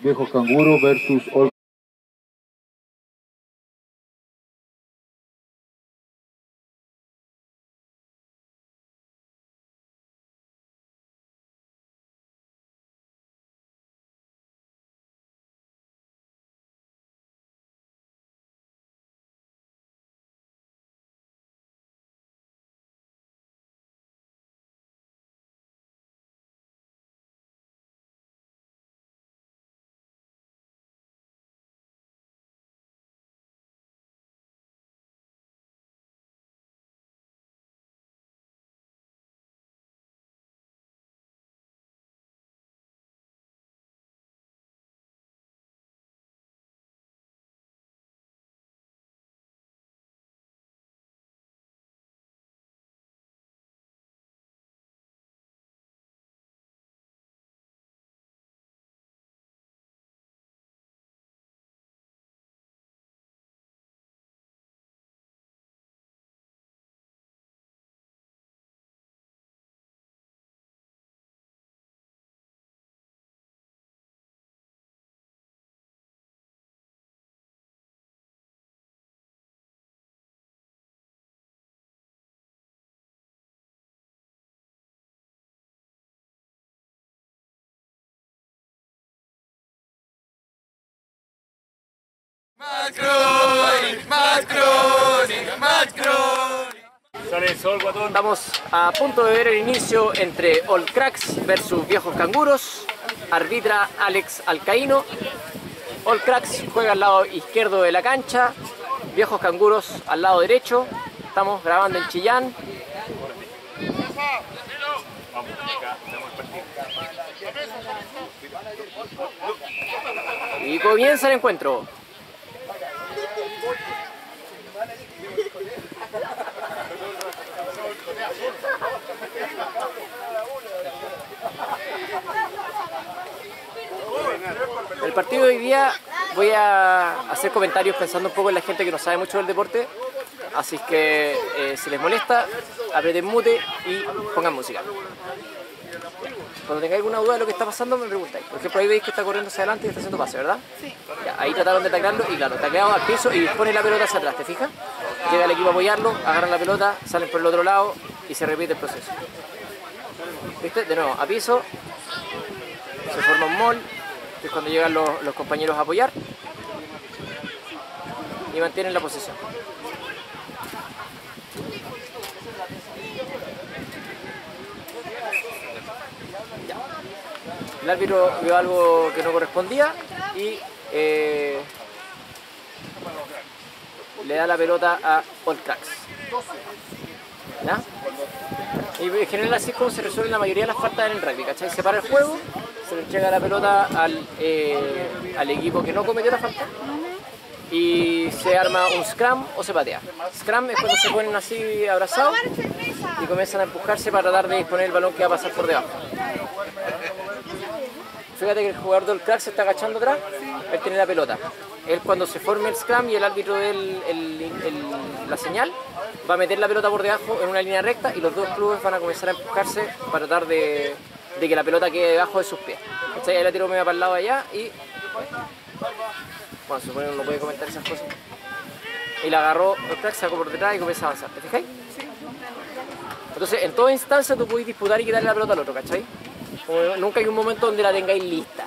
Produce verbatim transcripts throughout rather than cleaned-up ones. Viejos Canguros versus Old Cracks. Macron, Macron, Macron. Sale el sol, guatón. Estamos a punto de ver el inicio entre Old Cracks versus Viejos Canguros. Arbitra Alex Alcaíno. Old Cracks juega al lado izquierdo de la cancha, Viejos Canguros al lado derecho. Estamos grabando en Chillán. Vamos, acá, tenemos el partido. Y comienza el encuentro. El partido de hoy día voy a hacer comentarios pensando un poco en la gente que no sabe mucho del deporte, así que eh, si les molesta, aprieten mute y pongan música. Cuando tengáis alguna duda de lo que está pasando, me preguntáis. Por ejemplo, ahí veis que está corriendo hacia adelante y está haciendo pase, ¿verdad? Sí. Ya, ahí trataron de taclarlo y claro, tacleaban al piso y pone la pelota hacia atrás, ¿te fijas? Llega el equipo a apoyarlo, agarran la pelota, salen por el otro lado y se repite el proceso. ¿Viste? De nuevo, a piso, se forma un mall, que es cuando llegan los, los compañeros a apoyar y mantienen la posesión. El árbitro vio algo que no correspondía y eh, le da la pelota a Old Cracks. ¿Verdad? Y en general así es como se resuelven la mayoría de las faltas en el rugby, ¿cachai? Se para el juego, se le entrega la pelota al, eh, al equipo que no cometió la falta y se arma un scrum o se patea. Scrum es cuando se ponen así abrazados y comienzan a empujarse para tratar de disponer el balón que va a pasar por debajo. Fíjate que el jugador del crack se está agachando atrás, él tiene la pelota. Él cuando se forme el scrum y el árbitro dé el, el, el, la señal, va a meter la pelota por debajo en una línea recta y los dos clubes van a comenzar a empujarse para tratar de, de que la pelota quede debajo de sus pies. Entonces ahí la tiro medio para el lado de allá y... Bueno, supongo que uno no puede comentar esas cosas. Y la agarró el crack, sacó por detrás y comienza a avanzar. ¿Te fijáis? Entonces en toda instancia tú podés disputar y quitarle la pelota al otro, ¿cachai? Como nunca hay un momento donde la tengáis lista.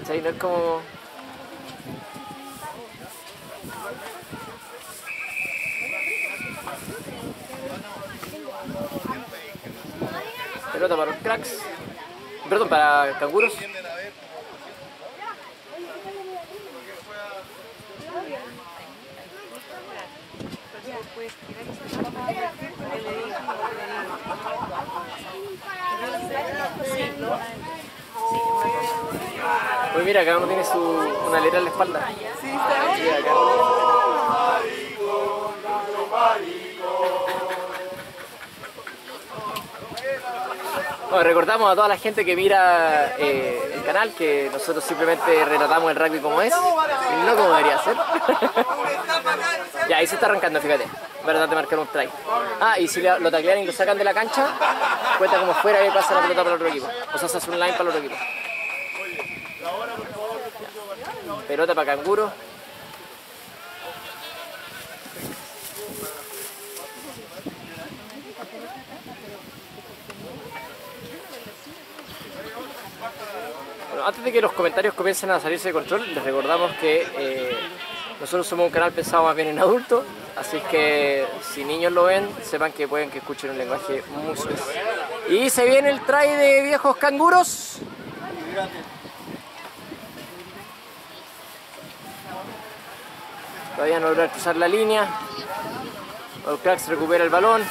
¿Cachai? No es como... Pelota para los cracks. Perdón, para canguros. Pues mira, cada uno tiene su, una letra en la espalda. Sí, está bien. Sí, bueno, recordamos a toda la gente que mira eh, el canal que nosotros simplemente retratamos el rugby como es, no como debería ser. Ya, ahí se está arrancando, fíjate. Verdad, te marcaron un try. Ah, y si lo taclean y lo sacan de la cancha, cuenta como fuera y pasa la pelota para el otro equipo. O sea, se hace un line para el otro equipo. Pelota para Canguro. Bueno, antes de que los comentarios comiencen a salirse de control, les recordamos que eh, nosotros somos un canal pensado más bien en adultos, así que si niños lo ven, sepan que pueden que escuchen un lenguaje muy suave. Y se viene el try de Viejos Canguros. Todavía no logran cruzar la línea. Old Cracks recupera el balón.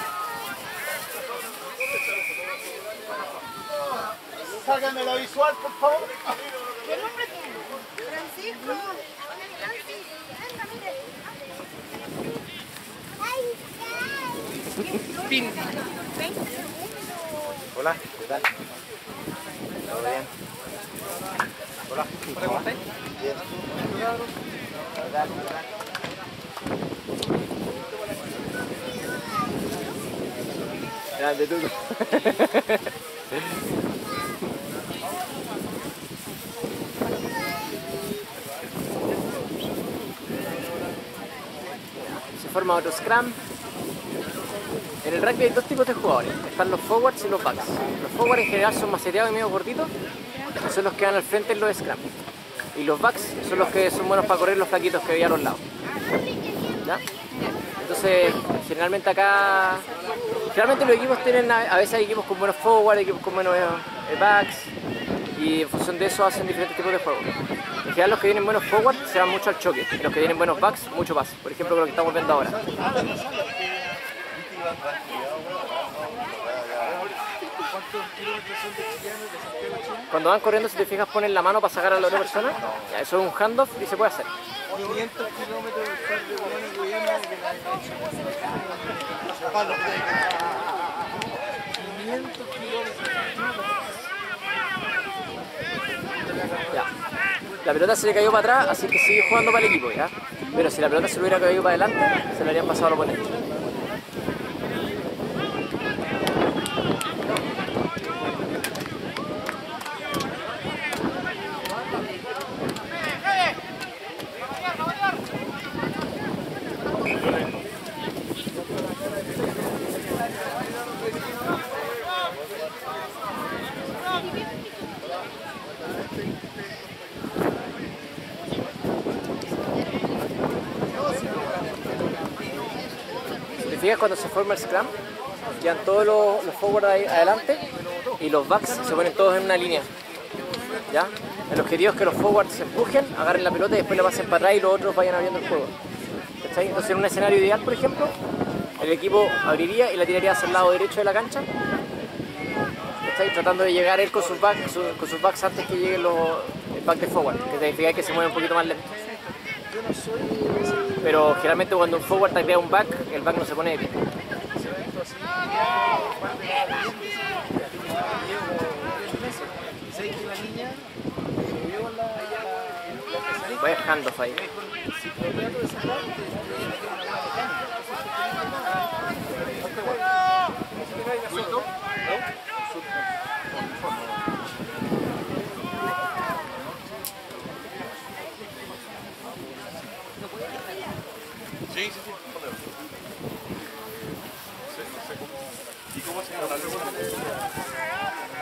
Sáquenme lo visual, por favor. ¿Qué nombre tiene? Francisco. Pin. Hola, ¿qué tal? ¿Todo bien? Hola, ¿cómo estás? Bien. Grande, tú. Se forma otro scrum. En el rugby hay dos tipos de jugadores, están los forwards y los backs. Los forwards en general son maceteados y medio gorditos, son los que van al frente en los scrum. Y los backs son los que son buenos para correr los flaquitos que había a los lados. ¿Ya? Entonces, generalmente acá... Generalmente los equipos tienen... A veces hay equipos con buenos forwards, equipos con buenos backs. Y en función de eso hacen diferentes tipos de juegos. En general los que tienen buenos forwards se van mucho al choque. Y los que tienen buenos backs, mucho pase. Por ejemplo, con lo que estamos viendo ahora. Cuando van corriendo, si te fijas, ponen la mano para sacar a la otra persona. Ya, eso es un handoff y se puede hacer. Ya. La pelota se le cayó para atrás, así que sigue jugando para el equipo, ¿ya? Pero si la pelota se le hubiera caído para adelante, se le habrían pasado a los oponentes. Cuando se forma el scrum, quedan todos los, los forwards ahí adelante y los backs se ponen todos en una línea. ¿Ya? El objetivo es que los forwards se empujen, agarren la pelota y después la pasen para atrás y los otros vayan abriendo el juego. ¿Cachai? Entonces, en un escenario ideal, por ejemplo, el equipo abriría y la tiraría hacia el lado derecho de la cancha. ¿Cachai? Tratando de llegar él con sus backs, su, con sus backs antes que lleguen los backs de forward, que significa que se mueven un poquito más lento. Pero generalmente cuando un forward taclea un back, el back no se pone de pie. Vaya handoff ahí.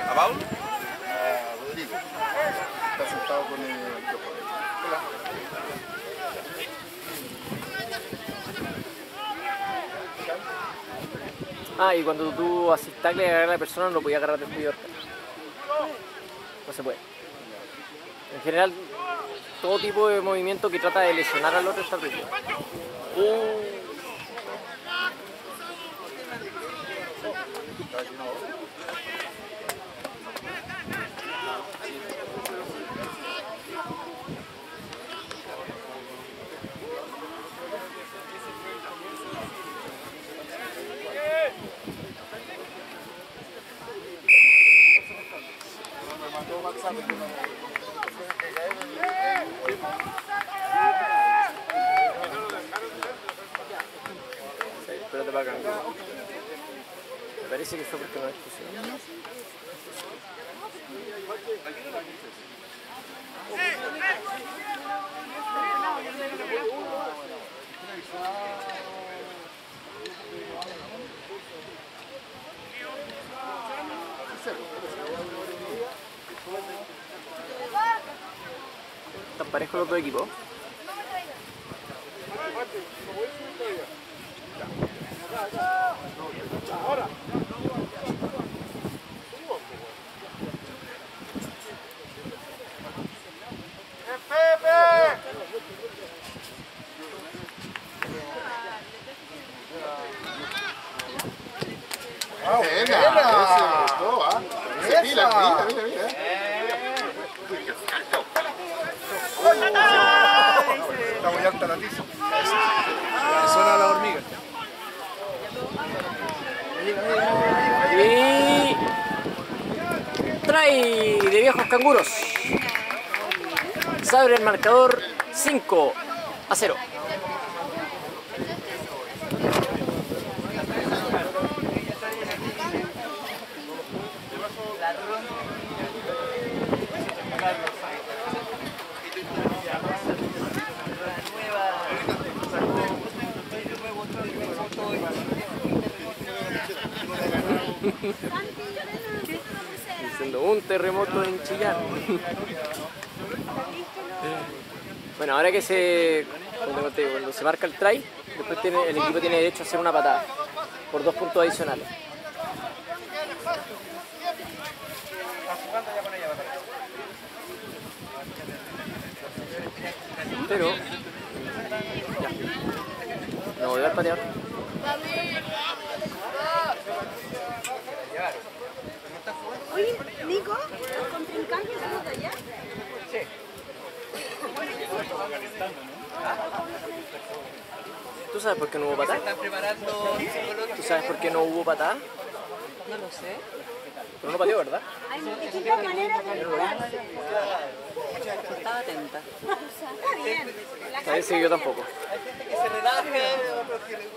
¿A Paul? A Rodrigo. Está sentado con el micrófono. Hola. Ah, y cuando tú haces tackle y agarras a la persona, no lo podías agarrar desde York. No se puede. En general, todo tipo de movimiento que trata de lesionar al otro está prohibido. Uh. Parece que fue porque no es posible. Están parejos los dos equipos. Ahora. ¡Ah, buena! ¡Ah, mira, mira, mira! Está muy alta la tiza. La zona de la hormiga. Y... trae de Viejos Canguros. Se abre el marcador cinco a cero. Diciendo un terremoto en Chillán. Bueno, ahora que se cuando se marca el try, después tiene, el equipo tiene derecho a hacer una patada por dos puntos adicionales. Pero ya. No volver a patear. Oye, Nico, ¿los contrincantes son de allá? Sí. ¿Tú sabes por qué no hubo patada? ¿Tú sabes por qué no hubo patada? No lo sé. Pero no pateó, ¿verdad? Hay distintas maneras de prepararse. Estaba atenta. Está bien. Parece que yo tampoco. Hay gente que se relaje, otros que les gusta.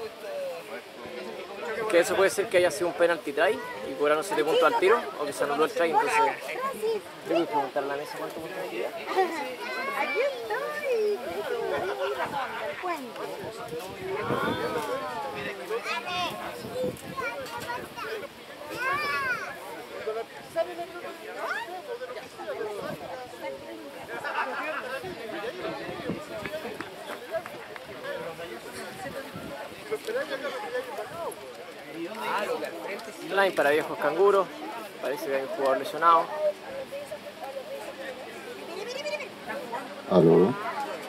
Que eso puede ser que haya sido un penalti try. Cobraron siete puntos al tiro, o que se anuló el try, entonces... ¿Le voy a preguntar a la mesa cuánto puntos me queda? Aquí estoy, tenés que morir razón, del puente. Line para Viejos Canguros, parece que hay un jugador lesionado. Aló.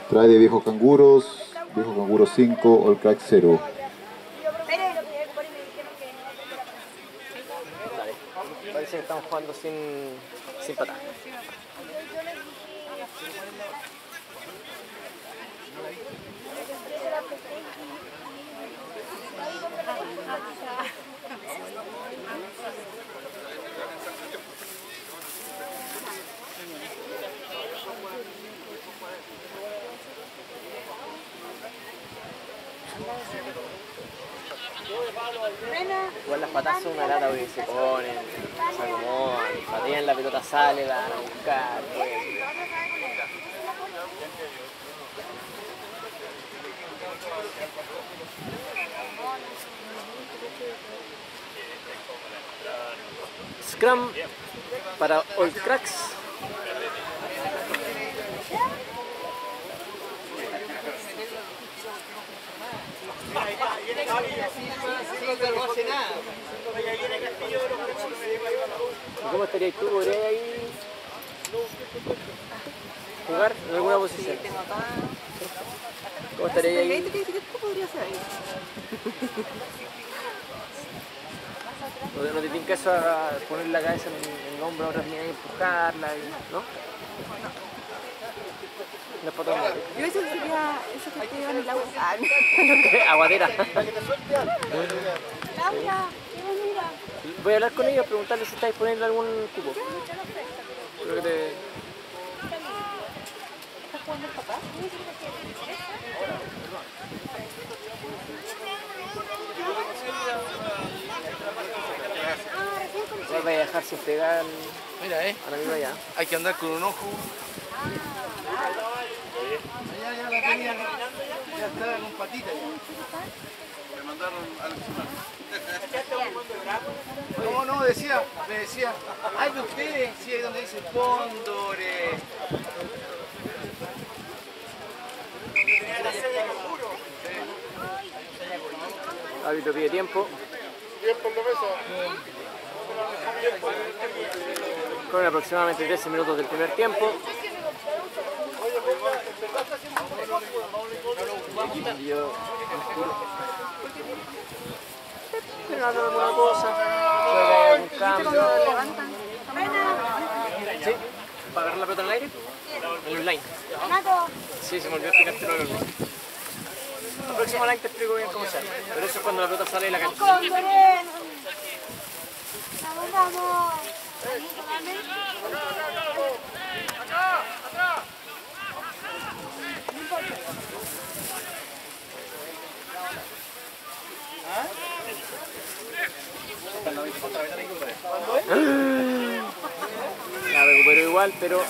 Trae de Viejos Canguros, Viejos Canguros cinco, Old Cracks cero. Dale. Parece que estamos jugando sin, sin patada. Igual las patas son una lata porque se ponen, se acomodan, patean, la pelota sale, la van a buscar. Scrum para Old Cracks. ¿Cómo estarías tú? ¿Podrías ahí jugar en alguna posición? ¿Cómo estarías ahí? ¿Cómo podrías hacer ahí? ¿No te tinca eso a poner la cabeza en el hombro a otra mina y empujarla? ¿No? No es para todo el mundo. Yo eso sería eso que te llevan el agua. Aguadera. Laura, voy a hablar con ellos, preguntarles si está disponible algún cubo. Creo que te... ¿Estás jugando el papá? No voy a dejar sin pegar. Mira, eh. Ahora mismo ya. Hay que andar con un ojo. Ya, ya la tenía, ya estaba con patitas. Me mandaron al final. No, no, decía, me decía, ay, de ustedes, sí, ahí donde dice Cóndores. árbitro pide tiempo. Tiempo en la mesa. Con aproximadamente trece minutos del primer tiempo. Pero no de buena cosa. ¿Sí? ¿Para agarrar la pelota en el aire? En el line. Sí, se me olvidó explicarte lo del line. El próximo line te explico bien cómo se hace. Pero eso es cuando la pelota sale de la cancha. ¡Vamos! ¡Acá! ¡Acá! La recuperó igual, pero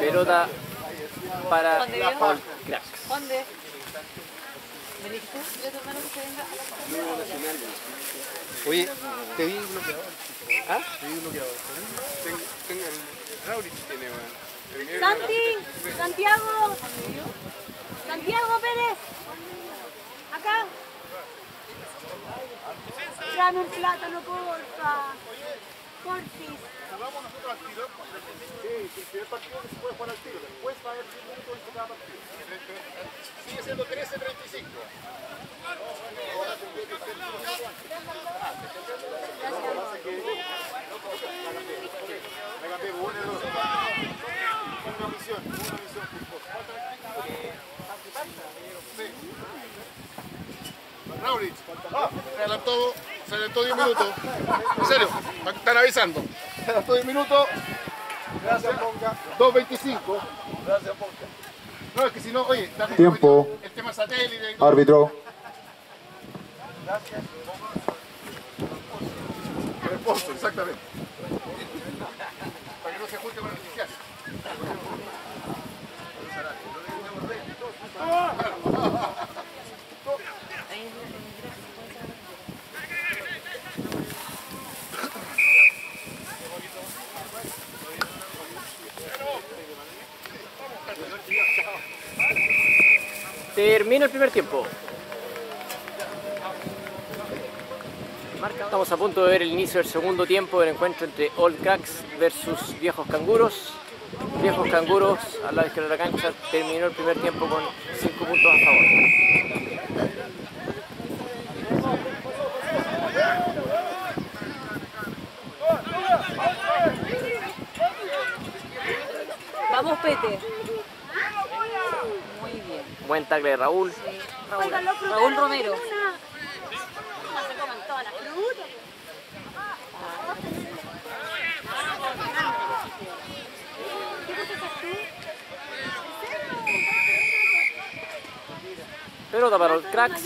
pelota para Old Cracks. ¿Dónde? ¿Venís tú? Yo te hermano que se venga a la... Oye, te vi bloqueador. ¿Ah? Te vi bloqueador. Tengo el Raulich tiene, weón. Santi, Santiago. Santiago Pérez. Acá. Dame el plátano, porfa. Porfis. Vamos nosotros al tiro. Sí, el primer partido se puede jugar al tiro. Después va a haber diez minutos en cada partido. Sigue siendo trece treinta y cinco. Una misión, una misión. Raulich, se adelantó, se adelantó diez minutos. En serio, están avisando. Se adelantó diez minutos. Gracias, Ponca. dos veinticinco. Gracias, Ponca. No, es que si no, oye, tiempo. El tema satélite. Árbitro. Gracias. El pozo, exactamente. Para que no se junte con el oficial. Termina el primer tiempo. Estamos a punto de ver el inicio del segundo tiempo del encuentro entre Old Cracks versus Viejos Canguros. Viejos Canguros a la izquierda de la cancha. Terminó el primer tiempo con cinco puntos a favor. Vamos, Pete. Muy bien. Buen tackle de Raúl. Sí. Raúl. Raúl Romero. Pelota para Old Cracks.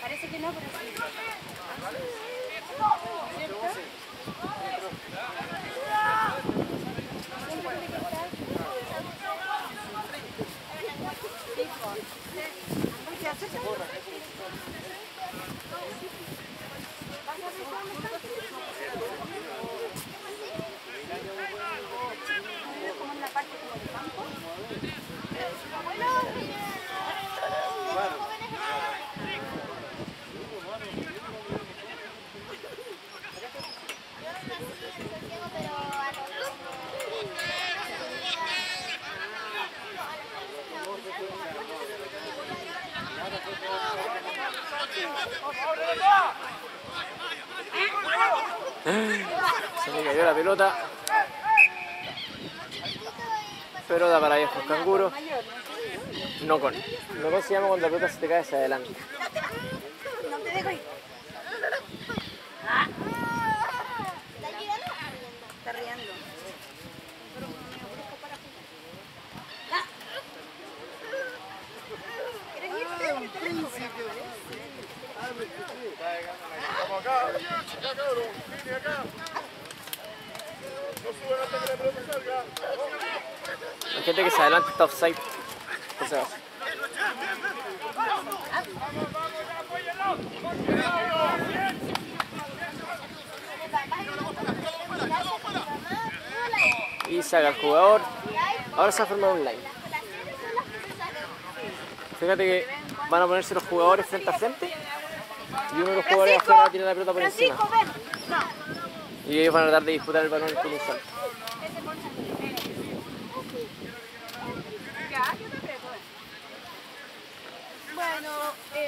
Parece que no, pero sí. Se le cayó la pelota. Pelota para Viejos Canguros. No con. No con se llama cuando la pelota se te cae hacia adelante. No te dejo ir. Está riendo. ¿Quieres irte? Estamos acá, acá cabrón, vine acá. No suben hasta que la pelota salga. La gente que se adelanta está offside. O sea. y saca al jugador. Ahora se ha formado un line. Fíjate que van a ponerse los jugadores frente a frente y uno de los jugadores va a jugar a tirar la pelota por encima. Y ellos van a tratar de disputar el balón con un salto. ¿Sí?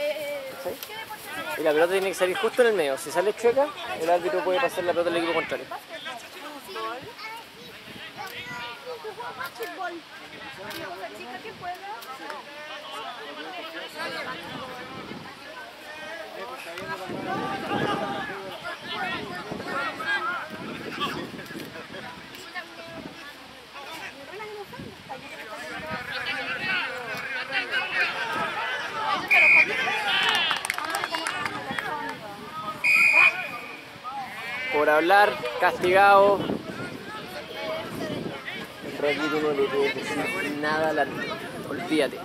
Y la pelota tiene que salir justo en el medio. Si sale chueca, el árbitro puede pasar la pelota al equipo contrario. Por hablar, castigado. Repito, no le puedo decir nada al árbitro. Olvídate.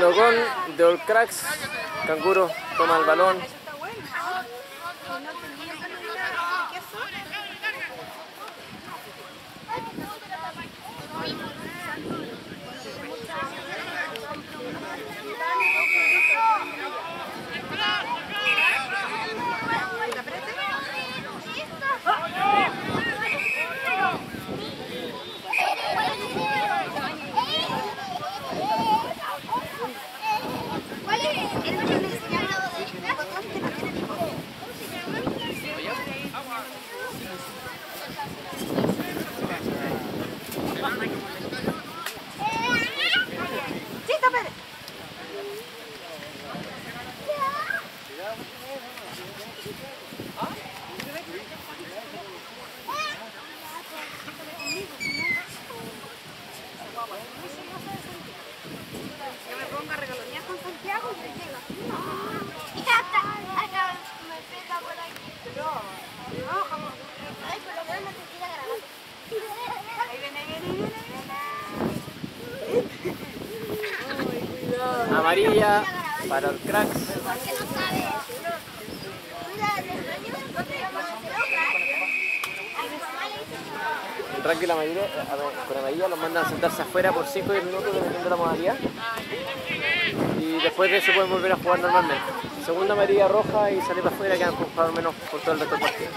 Logón de Old Cracks. Canguro toma el balón. Amarilla para el Cracks. El ranking la mayoría, con amarilla los mandan a sentarse afuera por cinco o diez minutos dependiendo de la modalidad. Y después de eso pueden volver a jugar normalmente. Segunda amarilla roja y salir para afuera, quedan con jugador menos por todo el resto del partido.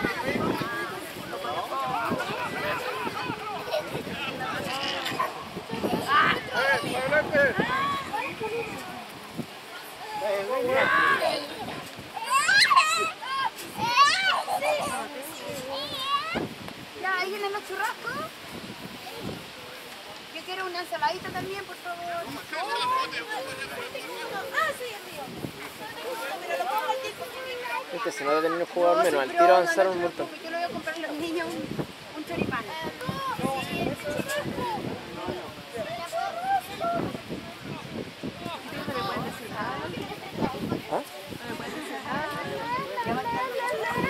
Se nota tener un jugador menos, al tiro avanzaron un montón. Yo le voy a comprar a los niños un choripán.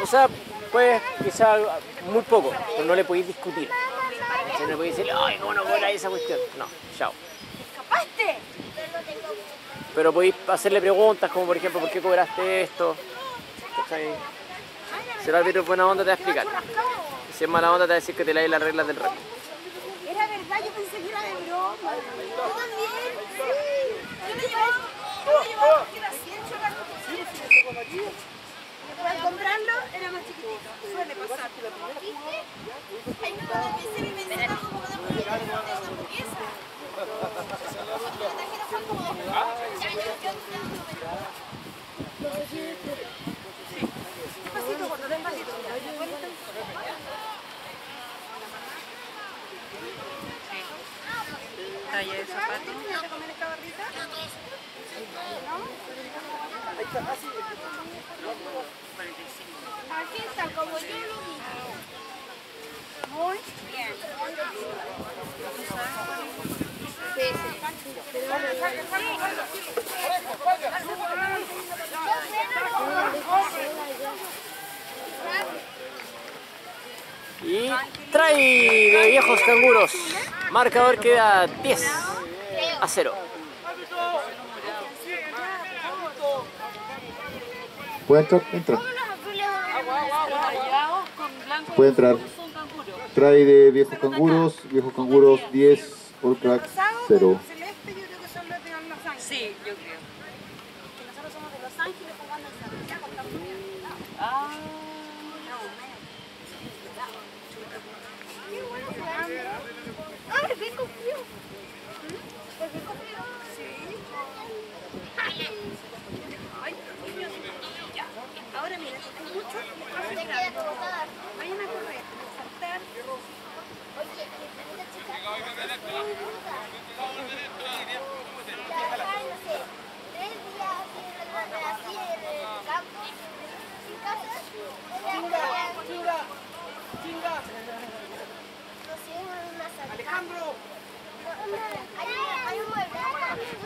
O sea, pues quizás muy poco, pero no le podéis discutir. No le podéis decir, ay, cómo no cobra esa cuestión. No, chao. ¡Escapaste! Pero podéis hacerle preguntas como, por ejemplo, ¿por qué cobraste esto? Si el árbitro es buena onda te va a explicar. Si es mala onda te va a decir que te lees las reglas del rey. Era verdad, yo pensé que era de broma. Yo también, sí. Yo me llevaba porque era cien chocando con cien. Después al comprarlo era más chiquitito. Suele pasar. Ay, no, la pensé me pensaba como que de esa hamburguesa. La tarjeta fue como de ya, yo no talla de zapato. ¿Vas a comer esta barrita? ¿No? Aquí está, como yo lo vi. Muy bien. Sí, sí. Y trae de Viejos Canguros. Marcador queda diez a cero. ¿Puede entrar? Entra. Puede entrar. Trae de Viejos Canguros. Viejos Canguros diez, Old Cracks cero. Sí, yo creo. Nosotros somos de Los Ángeles jugando en Santiago, estamos bien. Ah, qué bueno jugando. Ah, el pico frío. El pico frío. Sí. Ay, niños, ya. Ahora mira, hay mucho. Vayan a correr, a saltar. Oye, ¿qué es chica? Alejandro, hay un mueble, no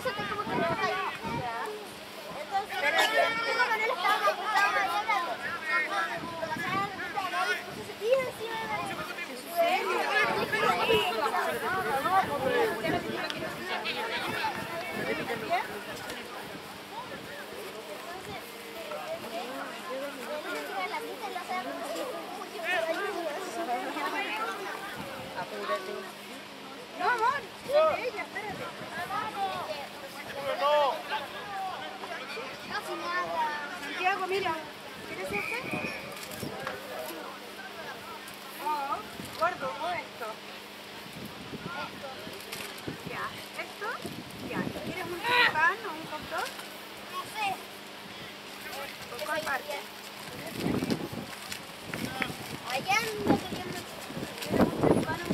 sé cómo que no está ahí. Entonces, cuando él estaba acostado llorando, se tira encima de la mesa. ¿En serio? No, amor, es ella, espérate. No, no. Santiago, mira, ¿quieres este? Oh, gordo, o esto. Esto. Ya, esto. Ya, ¿quieres un pan o un hot dog? No sé. ¿O cuál parte? Allá no queríamos. Para que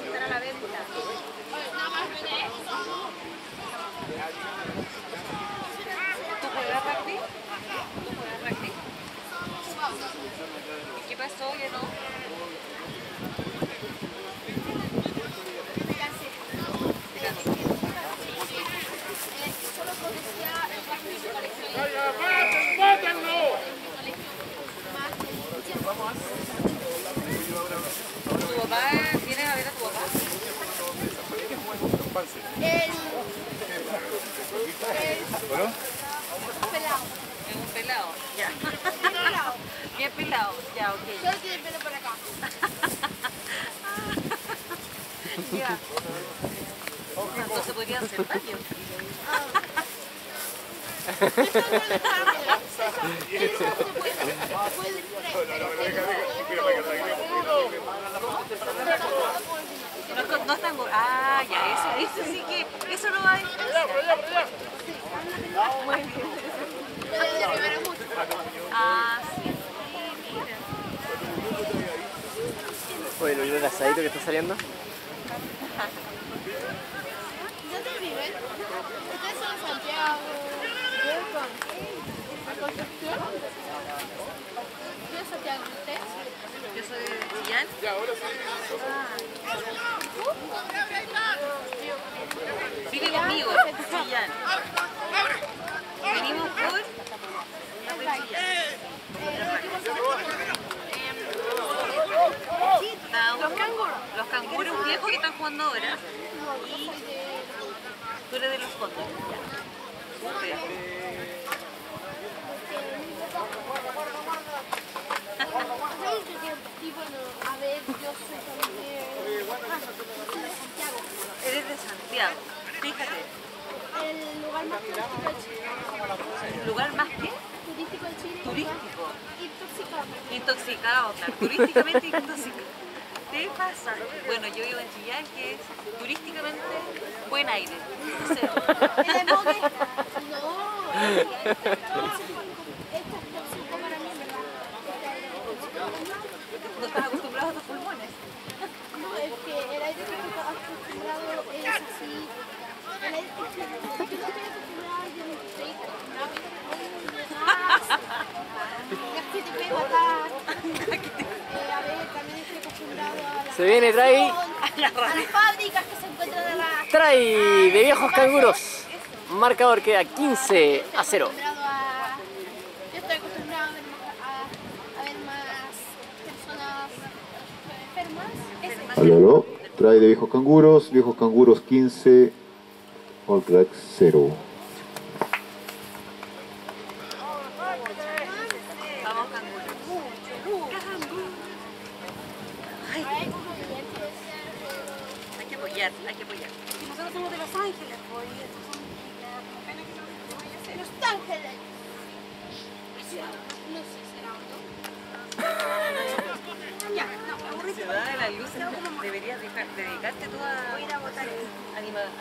resultara la venta. ¿Tu papá? ¿Vienes a ver a tu papá? El... el... Es un pelado. Ya. Pelado. Bien pelado. Ya, ok. Yo quiero el pelo por acá. Ya. Entonces podrían hacer daño. No, no están... Ah, ya, eso, eso sí que... Eso no va a... Ah, sí, mira. Oye, ¿lo vieron el asadito que está saliendo? ¿Dónde viven? Ustedes son Santiago. ¿La construcción? ¿Yo soy Santiago? ¿Usted? Yo soy de Chillán. Ah. Vive conmigo, Chillán. Venimos por... Los canguros. Los canguros viejos que están jugando ahora. Y tú eres de los Cóndores. A ver, yo soy de Santiago. Eres de Santiago. Fíjate. El lugar más turístico de Chile. ¿El lugar más qué? Turístico de Chile. Turístico. Intoxicado. Intoxicado, claro. Turísticamente intoxicado. ¿Qué pasa? Bueno, yo vivo en Chillán, que es turísticamente buen aire. Entonces, ¿el enfoque? No. ¿No estás acostumbrado a tus pulmones? No, es que el aire que estás acostumbrado es así. El aire que estás acostumbrado es así. El aire que estás acostumbrado es así. Es que te puede matar. A ver, también estoy acostumbrado a la... Se viene, trae... A las fábricas que se encuentran en la... Trae de Viejos Canguros. Marcador queda quince a cero. Yo estoy acostumbrado a ver más personas enfermas. Aló, aló. Trae de Viejos Canguros. Viejos Canguros quince... Old Cracks cero. Vamos canguros. Hay que apoyar, hay que apoyar. Y nosotros somos de Los Ángeles, boy. Estos son de Los Ángeles. No sé, será otro. Ya, no, aburrido. Ciudad de las Luces, deberías dedicarte tú a ir a votar. Anima,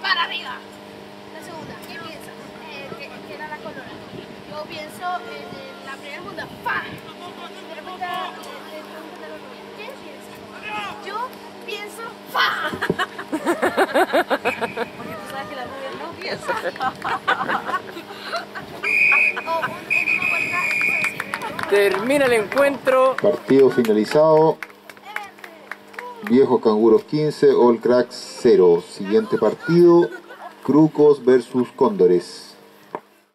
Para arriba. La segunda, ¿qué piensas? Eh, que, que era la colora. Yo pienso en, en la primera muda. ¡Pah! De repente le preguntan a la rubia. ¿Qué piensas? Yo pienso. ¡Pah! Porque tú sabes que la rubia no piensa. O en una vuelta. Termina el encuentro. Partido finalizado. Viejos Canguros quince, Old Cracks cero. Siguiente partido, Crucos versus Cóndores.